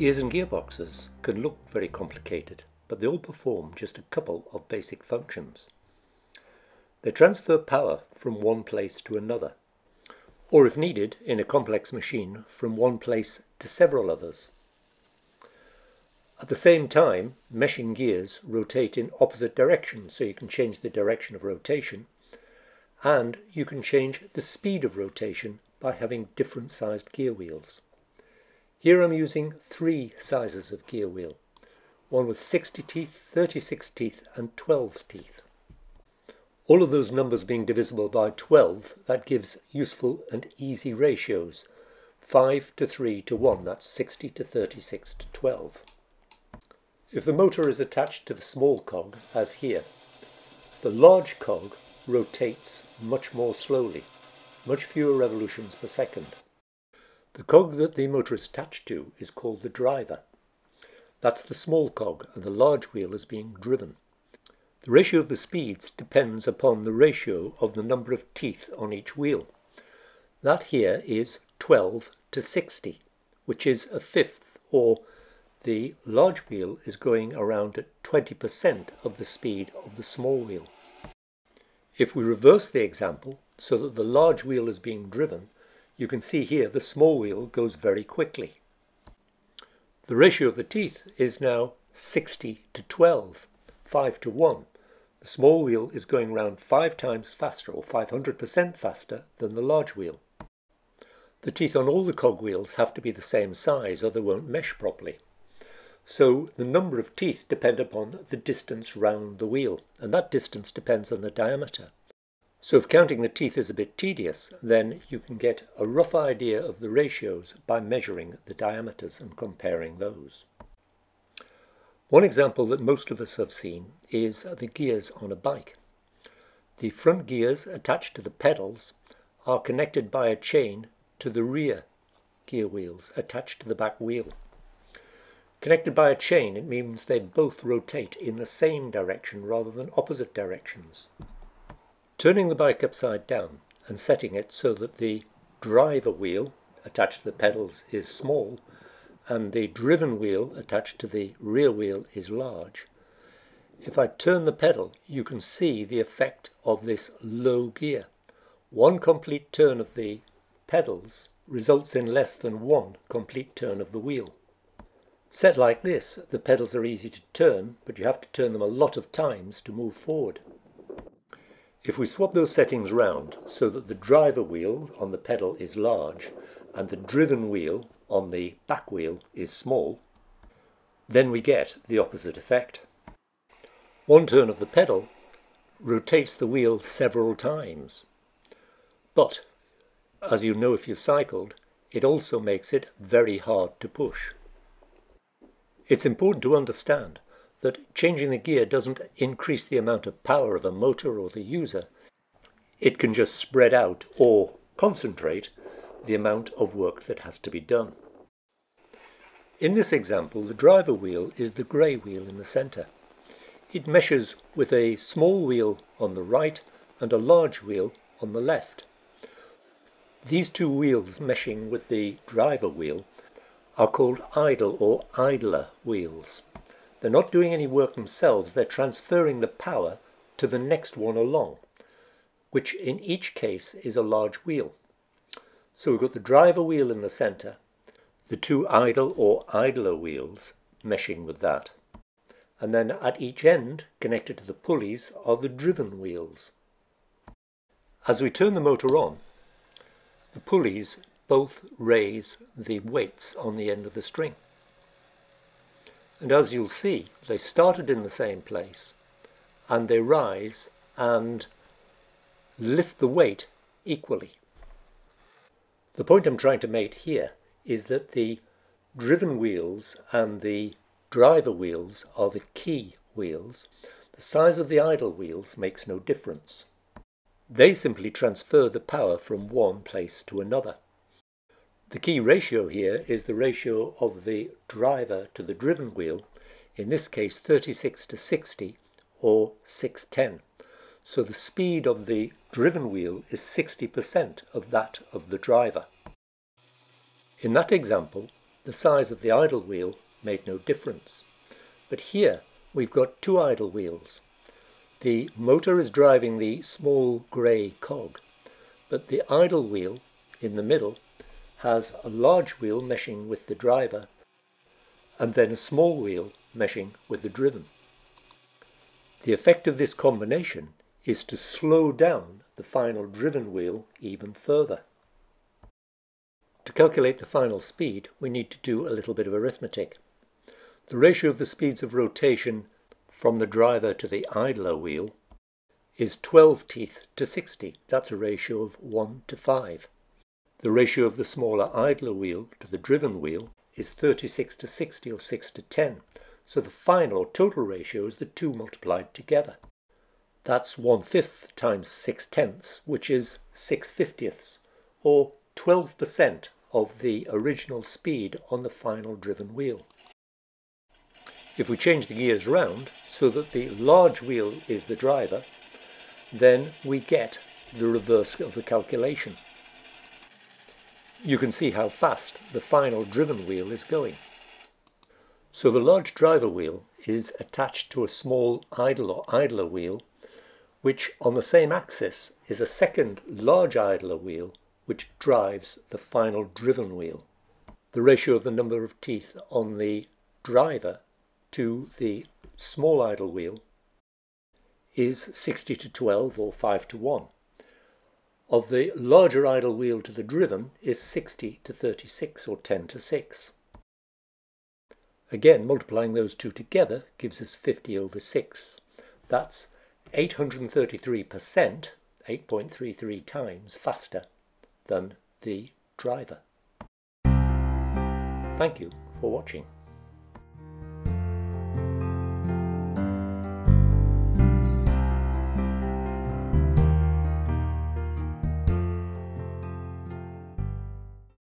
Gears and gearboxes can look very complicated, but they all perform just a couple of basic functions. They transfer power from one place to another, or if needed in a complex machine, from one place to several others. At the same time, meshing gears rotate in opposite directions, so you can change the direction of rotation, and you can change the speed of rotation by having different sized gear wheels. Here I'm using three sizes of gear wheel, one with 60 teeth, 36 teeth and 12 teeth. All of those numbers being divisible by 12, that gives useful and easy ratios. 5 to 3 to 1, that's 60 to 36 to 12. If the motor is attached to the small cog, as here, the large cog rotates much more slowly, much fewer revolutions per second. The cog that the motor is attached to is called the driver. That's the small cog, and the large wheel is being driven. The ratio of the speeds depends upon the ratio of the number of teeth on each wheel. That here is 12 to 60, which is a fifth, or the large wheel is going around at 20% of the speed of the small wheel. If we reverse the example so that the large wheel is being driven, you can see here the small wheel goes very quickly. The ratio of the teeth is now 60 to 12, 5 to 1. The small wheel is going round 5 times faster, or 500% faster, than the large wheel. The teeth on all the cog wheels have to be the same size, or they won't mesh properly. So the number of teeth depend upon the distance round the wheel, and that distance depends on the diameter. So if counting the teeth is a bit tedious, then you can get a rough idea of the ratios by measuring the diameters and comparing those. One example that most of us have seen is the gears on a bike. The front gears attached to the pedals are connected by a chain to the rear gear wheels attached to the back wheel. Connected by a chain, it means they both rotate in the same direction rather than opposite directions. Turning the bike upside down and setting it so that the driver wheel attached to the pedals is small and the driven wheel attached to the rear wheel is large, if I turn the pedal you can see the effect of this low gear. One complete turn of the pedals results in less than one complete turn of the wheel. Set like this, the pedals are easy to turn, but you have to turn them a lot of times to move forward. If we swap those settings round so that the driver wheel on the pedal is large and the driven wheel on the back wheel is small, then we get the opposite effect. One turn of the pedal rotates the wheel several times, but as you know if you've cycled, it also makes it very hard to push. It's important to understand that changing the gear doesn't increase the amount of power of a motor or the user. It can just spread out or concentrate the amount of work that has to be done. In this example, the driver wheel is the grey wheel in the centre. It meshes with a small wheel on the right and a large wheel on the left. These two wheels meshing with the driver wheel are called idle or idler wheels. They're not doing any work themselves, they're transferring the power to the next one along, which in each case is a large wheel. So we've got the driver wheel in the centre, the two idle or idler wheels meshing with that, and then at each end, connected to the pulleys, are the driven wheels. As we turn the motor on, the pulleys both raise the weights on the end of the string. And as you'll see, they started in the same place and they rise and lift the weight equally. The point I'm trying to make here is that the driven wheels and the driver wheels are the key wheels. The size of the idle wheels makes no difference. They simply transfer the power from one place to another. The key ratio here is the ratio of the driver to the driven wheel, in this case 36 to 60 or 6/10. So the speed of the driven wheel is 60% of that of the driver. In that example, The size of the idle wheel made no difference. But here we've got two idle wheels. The motor is driving the small grey cog, but the idle wheel in the middle has a large wheel meshing with the driver and then a small wheel meshing with the driven. The effect of this combination is to slow down the final driven wheel even further. To calculate the final speed, we need to do a little bit of arithmetic. The ratio of the speeds of rotation from the driver to the idler wheel is 12 teeth to 60. That's a ratio of 1 to 5. The ratio of the smaller idler wheel to the driven wheel is 36 to 60 or 6 to 10. So the final or total ratio is the two multiplied together. That's 1/5 times 6/10, which is 6/50, or 12% of the original speed on the final driven wheel. If we change the gears round so that the large wheel is the driver, then we get the reverse of the calculation. You can see how fast the final driven wheel is going. So the large driver wheel is attached to a small idle or idler wheel, which on the same axis is a second large idler wheel which drives the final driven wheel. The ratio of the number of teeth on the driver to the small idle wheel is 60 to 12 or 5 to 1. Of the larger idle wheel to the driven is 60 to 36 or 10 to 6. Again, multiplying those two together gives us 50 over 6. That's 833%, 8.33 times faster than the driver. Thank you for watching.